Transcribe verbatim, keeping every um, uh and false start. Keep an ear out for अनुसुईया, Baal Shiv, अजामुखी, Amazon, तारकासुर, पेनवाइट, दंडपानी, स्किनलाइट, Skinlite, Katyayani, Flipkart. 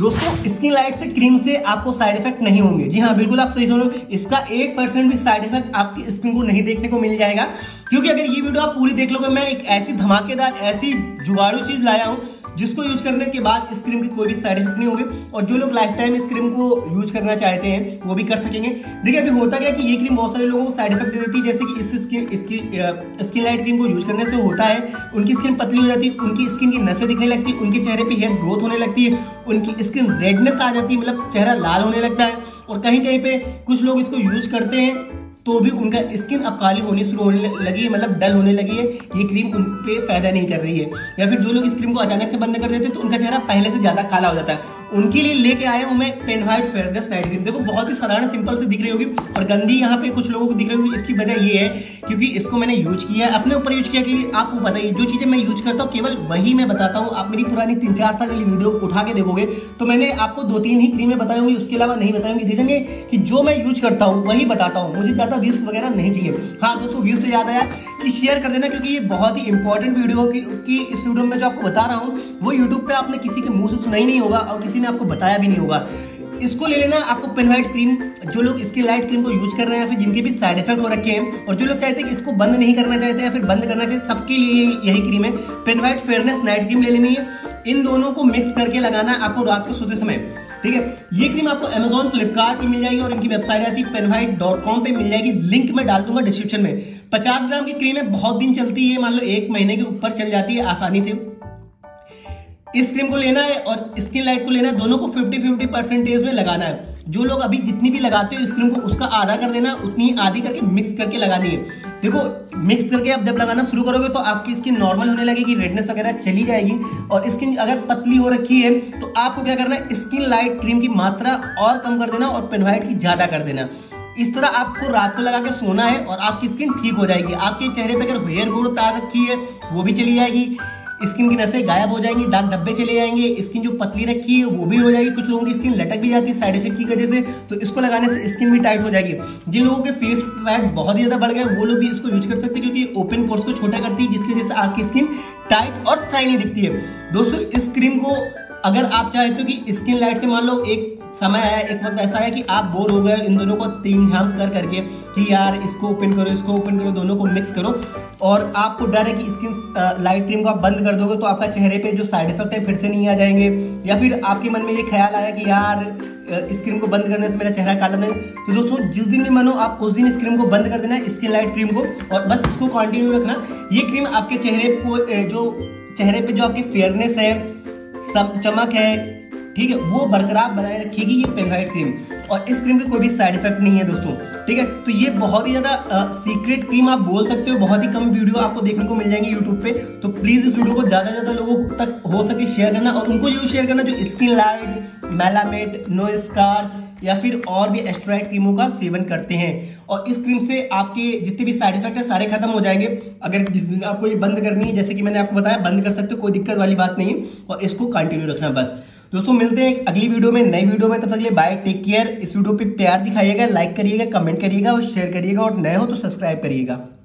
दोस्तों स्किनलाइट से क्रीम से आपको साइड इफेक्ट नहीं होंगे। जी हाँ, बिल्कुल आप सही सुन रहे हो। इसका एक परसेंट भी साइड इफेक्ट आपकी स्किन को नहीं देखने को मिल जाएगा, क्योंकि अगर ये वीडियो आप पूरी देख लोगे, मैं एक ऐसी धमाकेदार, ऐसी जुगाड़ू चीज लाया हूँ जिसको यूज करने के बाद इस क्रीम के कोई भी साइड इफेक्ट नहीं होंगे, और जो लोग लाइफ टाइम इस क्रीम को यूज करना चाहते हैं वो भी कर सकेंगे। देखिए अभी होता क्या कि ये क्रीम बहुत सारे लोगों को साइड इफेक्ट दे देती है, जैसे कि इस स्किन इसकी स्किनलाइट क्रीम को यूज करने से होता है उनकी स्किन पतली हो जाती है, उनकी स्किन की नसें दिखने लगती है, उनके चेहरे पर हेयर ग्रोथ होने लगती है, उनकी स्किन रेडनेस आ जाती है, मतलब चेहरा लाल होने लगता है, और कहीं कहीं पे कुछ लोग इसको यूज करते हैं तो भी उनका स्किन अब काली होनी शुरू होने लगी है, मतलब डल होने लगी है। ये क्रीम उन पर फायदा नहीं कर रही है। या फिर जो लोग इस क्रीम को अचानक से बंद कर देते हैं तो उनका चेहरा पहले से ज़्यादा काला हो जाता है। उनके लिए लेके आया हूँ मैं पेनवाइट फेयरनेस नाइट क्रीम। देखो बहुत ही साधारण सिंपल से दिख रही होगी और गंदी यहाँ पे कुछ लोगों को दिख रही होगी। इसकी वजह ये है क्योंकि इसको मैंने यूज किया, अपने ऊपर यूज किया, कि आपको बताइए जो चीज़ें मैं यूज करता हूँ केवल वही मैं बताता हूँ। आप मेरी पुरानी तीन चार साल वाली वीडियो उठा के देखोगे तो मैंने आपको दो तीन ही क्रीमें बताई होंगी, उसके अलावा नहीं बताऊँगी। रीजन ये कि जो मैं यूज करता हूँ वही बताता हूँ, मुझे ज़्यादा व्यूज वगैरह नहीं चाहिए। हाँ दोस्तों, व्यूज से ज़्यादा यार कि शेयर कर देना, क्योंकि ये बहुत ही इंपॉर्टेंट वीडियो हो, क्योंकि इस वीडियो में जो आपको बता रहा हूँ वो यूट्यूब पे आपने किसी के मुंह से सुना ही नहीं होगा और किसी ने आपको बताया भी नहीं होगा। इसको ले लेना आपको पेनवाइट क्रीम। जो लोग स्किनलाइट क्रीम को यूज कर रहे हैं या फिर जिनके भी साइड इफेक्ट हो रखे हैं और जो लोग चाहते हैं कि इसको बंद नहीं करना चाहते या फिर बंद करना चाहिए, सबके लिए यही क्रीम है। पेनवाइट फेयरनेस नाइट क्रीम ले लेनी है, इन दोनों को मिक्स करके लगाना है आपको रात को सोते समय, ठीक है। ये क्रीम आपको Amazon, Flipkart पे मिल जाएगी और इनकी वेबसाइट आती है पेनवाइट डॉट कॉम पे मिल जाएगी। लिंक मैं डाल दूंगा डिस्क्रिप्शन में। पचास ग्राम की क्रीम है, बहुत दिन चलती है, मान लो एक महीने के ऊपर चल जाती है आसानी से। इस क्रीम को लेना है और स्किनलाइट को लेना है, दोनों को फिफ्टी फिफ्टी परसेंटेज में लगाना है। जो लोग अभी जितनी भी लगाते हो इस क्रीम को उसका आधा कर देना, उतनी आधी करके मिक्स करके लगानी है। देखो मिक्स करके आप जब लगाना शुरू करोगे तो आपकी स्किन नॉर्मल होने लगेगी, रेडनेस वगैरह चली जाएगी। और स्किन अगर पतली हो रखी है तो आपको क्या करना है, स्किनलाइट क्रीम की मात्रा और कम कर देना और पेनवाइट की ज़्यादा कर देना। इस तरह आपको रात को लगा के सोना है और आपकी स्किन ठीक हो जाएगी। आपके चेहरे पर अगर हेयर ग्रोथ आ रखी है वो भी चली जाएगी, स्किन की नसें गायब हो जाएंगी, दाग धब्बे चले जाएंगे, स्किन जो पतली रखी है वो भी हो जाएगी। कुछ लोगों की स्किन लटक भी जाती है साइड इफेक्ट की वजह से, तो इसको लगाने से स्किन भी टाइट हो जाएगी। जिन लोगों के फेस फैट बहुत ही ज़्यादा बढ़ गए वो लोग भी इसको यूज कर सकते हैं, क्योंकि ये ओपन पोर्स को छोटा करती है, जिसकी वजह से आपकी स्किन टाइट और शाइनी दिखती है। दोस्तों इस क्रीम को अगर आप चाहते हो कि स्किन लाइट से, मान लो एक समय आया, एक वक्त ऐसा आया कि आप बोर हो गए इन दोनों को तीन झाम कर करके कि यार इसको ओपन करो, इसको ओपन करो, दोनों को मिक्स करो, और आपको डर है कि स्किन लाइट क्रीम को आप बंद कर दोगे तो आपका चेहरे पे जो साइड इफेक्ट है फिर से नहीं आ जाएंगे, या फिर आपके मन में ये ख्याल आया कि यार इस क्रीम को बंद करने से मेरा चेहरा काला नहीं। तो दोस्तों जिस दिन भी मन हो आप उस दिन इस क्रीम को बंद कर देना, स्किन लाइट क्रीम को, और बस इसको कंटिन्यू रखना। ये क्रीम आपके चेहरे को, जो चेहरे पर जो आपकी फेयरनेस है, चमक है, ठीक है, वो बरकरार बनाए रखेगी ये पेनवाइट क्रीम। और इस क्रीम के कोई भी साइड इफेक्ट नहीं है दोस्तों, ठीक है। तो ये बहुत ही ज़्यादा सीक्रेट क्रीम आप बोल सकते हो, बहुत ही कम वीडियो आपको देखने को मिल जाएंगी यूट्यूब पे। तो प्लीज़ इस वीडियो को ज़्यादा से ज़्यादा लोगों तक हो सके शेयर करना, और उनको जरूर शेयर करना जो स्किन लाइट, मेलामेट, नो स्कार या फिर और भी एस्टेरॉइड क्रीमों का सेवन करते हैं। और इस क्रीम से आपके जितने भी साइड इफेक्ट है सारे खत्म हो जाएंगे। अगर जिस दिन आपको ये बंद करनी है, जैसे कि मैंने आपको बताया, बंद कर सकते हो, कोई दिक्कत वाली बात नहीं है, और इसको कंटिन्यू रखना बस। दोस्तों मिलते हैं अगली वीडियो में, नई वीडियो में। तब तक के लिए बाय, टेक केयर। इस वीडियो पे प्यार दिखाइएगा, लाइक करिएगा, कमेंट करिएगा और शेयर करिएगा, और नए हो तो सब्सक्राइब करिएगा।